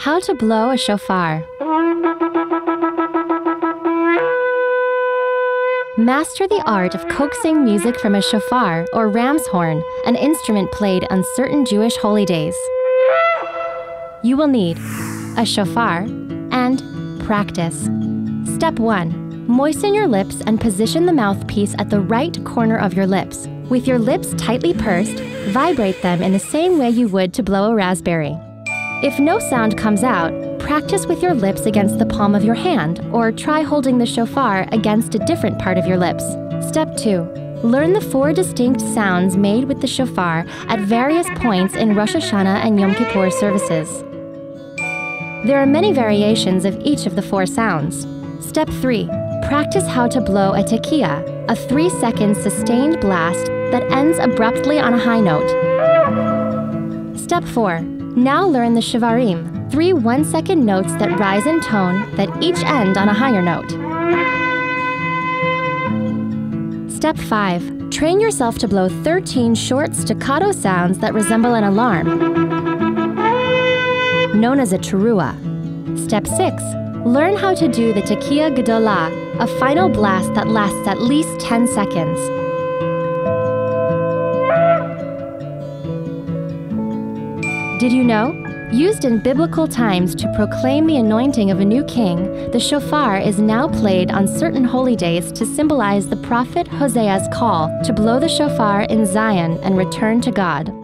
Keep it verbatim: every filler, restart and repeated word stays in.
How to blow a shofar. Master the art of coaxing music from a shofar or ram's horn, an instrument played on certain Jewish holy days. You will need a shofar and practice. Step one. Moisten your lips and position the mouthpiece at the right corner of your lips. With your lips tightly pursed, vibrate them in the same way you would to blow a raspberry. If no sound comes out, practice with your lips against the palm of your hand, or try holding the shofar against a different part of your lips. Step two. Learn the four distinct sounds made with the shofar at various points in Rosh Hashanah and Yom Kippur services. There are many variations of each of the four sounds. Step three. Practice how to blow a tekiah, a three second sustained blast that ends abruptly on a high note. Step four. Now learn the shevarim, three one second notes that rise in tone that each end on a higher note. Step five. Train yourself to blow thirteen short staccato sounds that resemble an alarm, known as a teruah. Step six. Learn how to do the tekiah gdolah, a final blast that lasts at least ten seconds. Did you know? Used in biblical times to proclaim the anointing of a new king, the shofar is now played on certain holy days to symbolize the prophet Hosea's call to blow the shofar in Zion and return to God.